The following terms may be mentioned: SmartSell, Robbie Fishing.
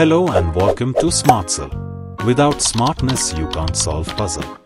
Hello and welcome to SmartSell. Without smartness you can't solve puzzle.